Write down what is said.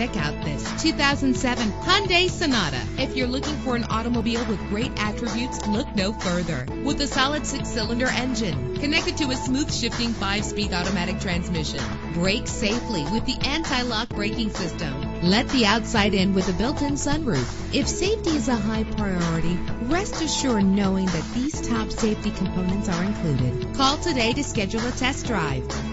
check out this 2007 Hyundai Sonata. If you're looking for an automobile with great attributes, look no further. With a solid 6-cylinder engine connected to a smooth shifting 5-speed automatic transmission, brake safely with the anti-lock braking system. Let the outside in with a built-in sunroof. If safety is a high priority, rest assured knowing that these top safety components are included. Call today to schedule a test drive.